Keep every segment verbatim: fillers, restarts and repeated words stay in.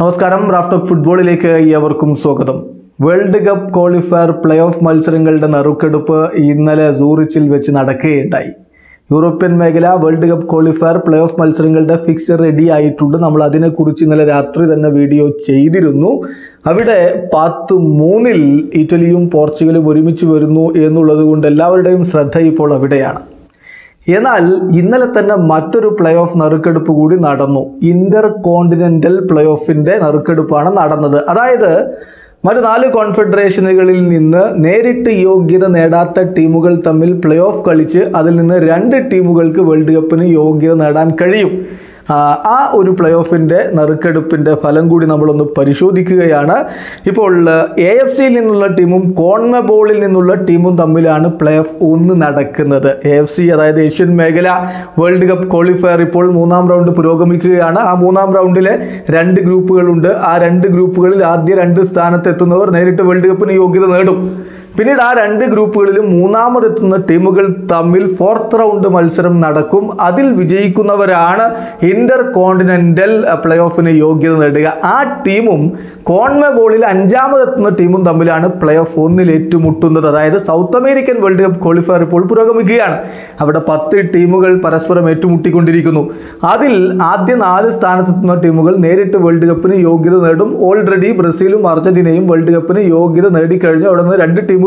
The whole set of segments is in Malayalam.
നമസ്കാരം, റാഫ്റ്റ് ഓഫ് ഫുട്ബോളിലേക്ക് ഏവർക്കും സ്വാഗതം. World cup qualifier play off മത്സരങ്ങളുടെ നറുക്കെടുപ്പ് ഇന്നലെ സൂറിച്ചിൽ വെച്ച് നടക്കുകയുണ്ടായി. യൂറോപ്യൻ മേഖല world cup qualifier play off മത്സരങ്ങളുടെ ഫിക്സർ റെഡി ആയിട്ടുണ്ട്. നമ്മൾ അതിനെക്കുറിച്ച് ഇന്നലെ രാത്രി തന്നെ വീഡിയോ ചെയ്തിരുന്നു. അവിടെ പത്ത് മൂന്നിൽ ഇറ്റലിയും പോർച്ചുഗലും ഒരുമിച്ച് വരുന്നു എന്നുള്ളത് കൊണ്ട് എല്ലാവരുടെയും ശ്രദ്ധ ഇപ്പോൾ അവിടെയാണ്. എന്നാൽ ഇന്നലെ തന്നെ മറ്റൊരു പ്ലേ ഓഫ് നറുക്കെടുപ്പ് കൂടി നടന്നു. ഇന്റർ കോണ്ടിനെൻ്റൽ പ്ലേ ഓഫിൻ്റെ നറുക്കെടുപ്പാണ് നടന്നത്. അതായത് മറ്റ് നാല് കോൺഫെഡറേഷനുകളിൽ നിന്ന് നേരിട്ട് യോഗ്യത നേടാത്ത ടീമുകൾ തമ്മിൽ പ്ലേ ഓഫ് കളിച്ച് അതിൽ നിന്ന് രണ്ട് ടീമുകൾക്ക് വേൾഡ് കപ്പിന് യോഗ്യത നേടാൻ കഴിയും. ആ ഒരു പ്ലേ ഓഫിൻ്റെ നറുക്കെടുപ്പിൻ്റെ ഫലം കൂടി നമ്മളൊന്ന് പരിശോധിക്കുകയാണ്. ഇപ്പോൾ എ എഫ് സിയിൽ നിന്നുള്ള ടീമും കോൺമബോളിൽ നിന്നുള്ള ടീമും തമ്മിലാണ് പ്ലേ ഓഫ് ഒന്ന് നടക്കുന്നത്. എ എഫ് സി അതായത് ഏഷ്യൻ മേഖല വേൾഡ് കപ്പ് ക്വാളിഫയർ ഇപ്പോൾ മൂന്നാം റൗണ്ട് പുരോഗമിക്കുകയാണ്. ആ മൂന്നാം റൗണ്ടിലെ രണ്ട് ഗ്രൂപ്പുകളുണ്ട്. ആ രണ്ട് ഗ്രൂപ്പുകളിൽ ആദ്യ രണ്ട് സ്ഥാനത്തെത്തുന്നവർ നേരിട്ട് വേൾഡ് കപ്പിന് യോഗ്യത നേടും. പിന്നീട് ആ രണ്ട് ഗ്രൂപ്പുകളിലും മൂന്നാമതെത്തുന്ന ടീമുകൾ തമ്മിൽ ഫോർത്ത് റൗണ്ട് മത്സരം നടക്കും. അതിൽ വിജയിക്കുന്നവരാണ് ഇന്റർ കോണ്ടിനെൻ്റൽ പ്ലേ ഓഫിന് യോഗ്യത നേടുക. ആ ടീമും കോൺമബോളിൽ അഞ്ചാമതെത്തുന്ന ടീമും തമ്മിലാണ് പ്ലേ ഓഫ് ഒന്നിൽ ഏറ്റുമുട്ടുന്നത്. അതായത് South American world cup qualifier ഇപ്പോൾ പുരോഗമിക്കുകയാണ്. അവിടെ പത്ത് ടീമുകൾ പരസ്പരം ഏറ്റുമുട്ടിക്കൊണ്ടിരിക്കുന്നു. അതിൽ ആദ്യ നാല് സ്ഥാനത്തെത്തുന്ന ടീമുകൾ നേരിട്ട് വേൾഡ് കപ്പിന് യോഗ്യത നേടും. ഓൾറെഡി ബ്രസീലും അർജന്റീനയും വേൾഡ് കപ്പിന് യോഗ്യത നേടിക്കഴിഞ്ഞു. അവിടെ നിന്ന് രണ്ട് ടീമുകൾ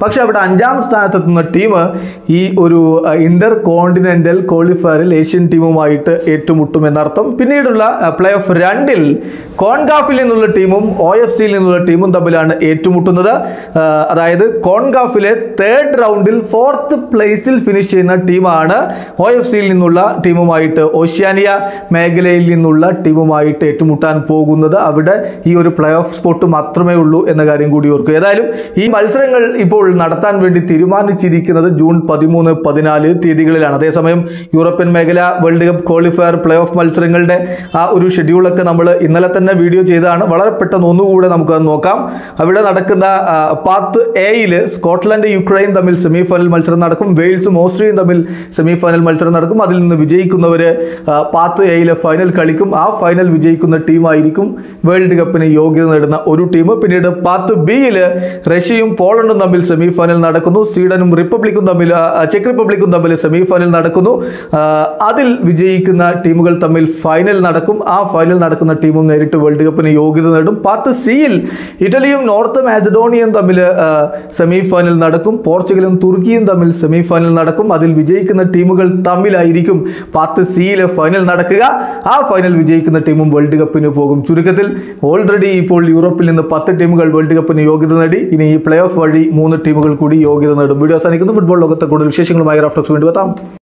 പക്ഷെ അവിടെ അഞ്ചാം സ്ഥാനത്തെത്തുന്ന ടീം ഈ ഒരു ഇന്റർ കോണ്ടിനെൻ്റൽ ക്വാളിഫയറിൽ ഏഷ്യൻ ടീമുമായിട്ട് ഏറ്റുമുട്ടും എന്നർത്ഥം. പിന്നീടുള്ള പ്ലേ ഓഫ് രണ്ടിൽ കോൺഗാഫിൽ നിന്നുള്ള ടീമും ഒ എഫ് സിയിൽ നിന്നുള്ള ടീമും തമ്മിലാണ് ഏറ്റുമുട്ടുന്നത്. അതായത് കോൺഗാഫിലെ തേർഡ് റൗണ്ടിൽ ഫോർത്ത് പ്ലേസിൽ ഫിനിഷ് ചെയ്യുന്ന ടീമാണ് ഒ എഫ് സിയിൽ നിന്നുള്ള ടീമുമായിട്ട് ഓഷ്യാനിയ മേഖലയിൽ നിന്നുള്ള ടീമുമായിട്ട് ഏറ്റുമുട്ടാൻ പോകുന്നത്. അവിടെ ഈ ഒരു പ്ലേ ഓഫ് സ്പോട്ട് മാത്രമേ ഉള്ളൂ എന്ന കാര്യം കൂടി ഓർക്കുക. ഏതായാലും ഈ മത്സരങ്ങൾ ഇപ്പോൾ നടത്താൻ വേണ്ടി തീരുമാനിച്ചിരിക്കുന്നത് ജൂൺ പതിമൂന്ന് പതിനാല് തീയതികളിലാണ്. അതേസമയം യൂറോപ്യൻ മേഖല world cup qualifier play off മത്സരങ്ങളുടെ ആ ഒരു ഷെഡ്യൂളൊക്കെ നമ്മൾ ഇന്നലെ തന്നെ വീഡിയോ ചെയ്തതാണ്. വളരെ പെട്ടെന്ന് ഒന്നുകൂടെ നമുക്കത് നോക്കാം. അവിടെ നടക്കുന്ന പാത്ത് എയിൽ സ്കോട്ട്ലൻഡ് യുക്രൈൻ തമ്മിൽ സെമി ഫൈനൽ മത്സരം നടക്കും. വെയിൽസും ഓസ്ട്രിയയും തമ്മിൽ സെമി ഫൈനൽ മത്സരം നടക്കും. അതിൽ നിന്ന് വിജയിക്കുന്നവർ പാത്ത് എയിലെ ഫൈനൽ കളിക്കും. ആ ഫൈനൽ വിജയിക്കുന്ന ടീമായിരിക്കും വേൾഡ് കപ്പിന് യോഗ്യത നേടുന്ന ഒരു ടീം. പിന്നീട് പാത്ത് ബിയിൽ റഷ്യയും പോളണ്ടും തമ്മിൽ സെമി ഫൈനൽ നടക്കുന്നു. സ്വീഡനും റിപ്പബ്ലിക്കും തമ്മിൽ ചെക്ക് റിപ്പബ്ലിക്കും തമ്മിൽ സെമി ഫൈനൽ നടക്കുന്നു. അതിൽ വിജയിക്കുന്ന ടീമുകൾ തമ്മിൽ ഫൈനൽ നടക്കും. ആ ഫൈനൽ നടക്കുന്ന ടീമും നേരിട്ട് വേൾഡ് കപ്പിന് യോഗ്യത നേടും. പാത്ത് സിയിൽ ഇറ്റലിയും നോർത്ത് മാസഡോണിയയും തമ്മിൽ സെമി ഫൈനൽ നടക്കും. പോർച്ചുഗലും തുർക്കിയും തമ്മിൽ സെമി ഫൈനൽ നടക്കും. അതിൽ വിജയിക്കുന്ന ടീമുകൾ തമ്മിലായിരിക്കും പാത്ത് സിയിലെ ഫൈനൽ നടക്കുക. ആ ഫൈനൽ വിജയിക്കുന്ന ടീമും വേൾഡ് കപ്പിന് പോകും. ചുരുക്കത്തിൽ ഓൾറെഡി ഇപ്പോൾ യൂറോപ്പിൽ നിന്ന് പത്ത് ടീമുകൾ വേൾഡ് കപ്പിന് യോഗ്യത നേടി. ഇനി ഈ പ്ലേ ഓഫ് വഴി മൂന്ന് ടീമുകൾ കൂടി യോഗ്യത നേടും. വീഡിയോ അവസാനിക്കുന്നു. ഫുട്ബോൾ ലോകത്തെ കൂടുതൽ വിശേഷങ്ങളുമായി റാഫ്റ്റോക്സ് വീണ്ടും എത്താം.